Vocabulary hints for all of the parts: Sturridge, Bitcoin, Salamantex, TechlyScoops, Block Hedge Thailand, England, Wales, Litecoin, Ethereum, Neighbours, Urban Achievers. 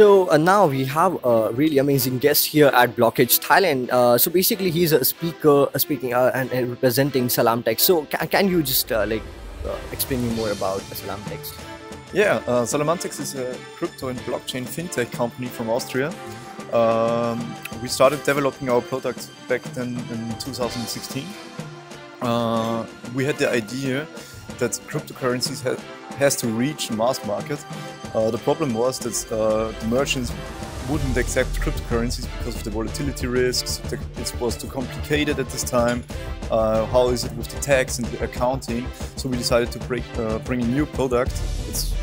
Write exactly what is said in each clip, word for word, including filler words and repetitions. So uh, now we have a really amazing guest here at Block Hedge Thailand. Uh, so basically, he's a speaker uh, speaking uh, and, and representing Salamantex. So ca can you just uh, like uh, explain me more about Salamantex? Yeah, uh, Salamantex is a crypto and blockchain fintech company from Austria. Um, we started developing our product back then in two thousand sixteen. Uh, we had the idea that cryptocurrencies ha has to reach mass market. Uh, the problem was that uh, the merchants wouldn't accept cryptocurrencies because of the volatility risks. It was too complicated at this time. Uh, how is it with the tax and the accounting? So we decided to break, uh, bring a new product. It's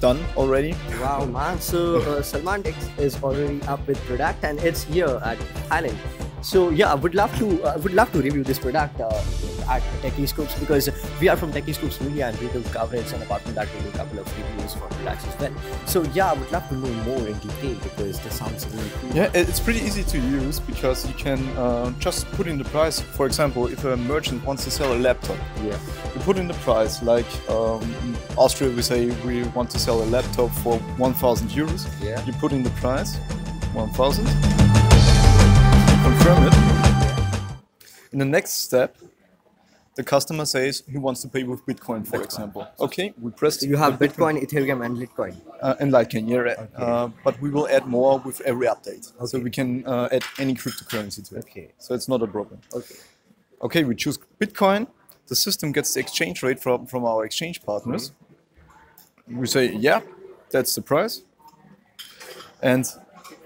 done already. Wow, man! So uh, Salamantex is already up with product and it's here at Thailand. So yeah, I would love to uh, would love to review this product uh, at TechlyScoops, because we are from TechlyScoops Media and we do coverage, and apart from that we do a couple of reviews for products as well. So yeah, I would love to know more in detail because this sounds really cool. Yeah, it's pretty easy to use because you can uh, just put in the price. For example, if a merchant wants to sell a laptop, yeah, you put in the price. Like um, in Austria, we say we want to sell a laptop for one thousand euros. Yeah, you put in the price, one thousand. Confirm it. In the next step, the customer says he wants to pay with Bitcoin, for Bitcoin. example. Okay, we press. So you have Bitcoin, Bitcoin, Ethereum, and Litecoin. Uh, and Litecoin, yeah. Right. Okay. Uh, but we will add more with every update, okay. So we can uh, add any cryptocurrency to it. Okay. So it's not a problem. Okay. Okay, we choose Bitcoin. The system gets the exchange rate from from our exchange partners. Mm-hmm. We say, yeah, that's the price, and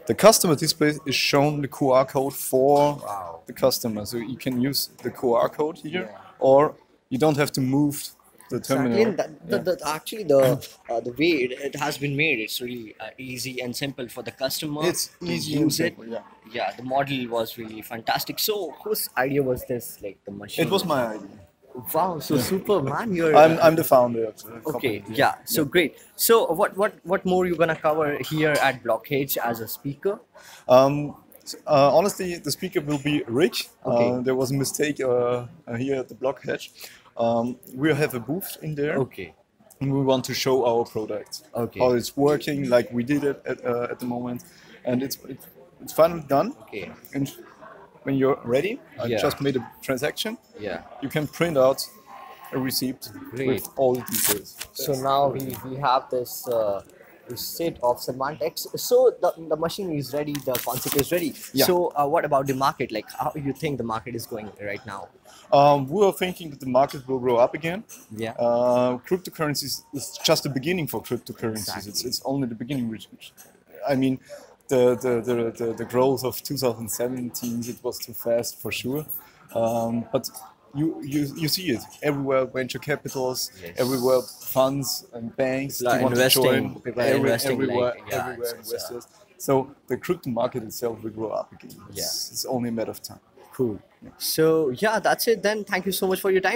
the customer display is shown the Q R code for wow. the customer. So you can use the Q R code here, yeah. or you don't have to move the terminal. Exactly. That, yeah. that, that actually, the, uh, the way it, it has been made, it's really uh, easy and simple for the customer. It's easy and simple, yeah. Yeah, the model was really fantastic. So whose idea was this, like the machine? It was my idea. Wow, so yeah. super, man! You're I'm I'm the founder. Of the okay, company. yeah. So yeah. great. So what what what more you gonna cover here at Block Hedge as a speaker? Um, uh, honestly, the speaker will be Rick. Okay. Uh, there was a mistake uh, here at the Block Hedge. Um, we have a booth in there. Okay. And we want to show our product. Okay. How it's working, like we did it at uh, at the moment, and it's it's, it's finally done. Okay. And when you're ready, I yeah. just made a transaction. Yeah, you can print out a receipt Great. with all the details. So That's now we, we have this uh, receipt of Salamantex. So the, the machine is ready, the concept is ready. Yeah. So uh, what about the market? Like, how do you think the market is going right now? Um, we are thinking that the market will grow up again. Yeah. Uh, cryptocurrencies is just the beginning for cryptocurrencies. Exactly. It's it's only the beginning. Which, I mean. The, the, the, the, the growth of two thousand seventeen, it was too fast for sure, um, but you, you you see it everywhere. Venture capitals, yes. everywhere, funds and banks like want to join, every, investing everywhere, like, yeah, everywhere so, investors. Yeah. So the crypto market itself will grow up again. It's, yeah. it's only a matter of time. Cool. Yeah. So yeah, that's it then. Thank you so much for your time.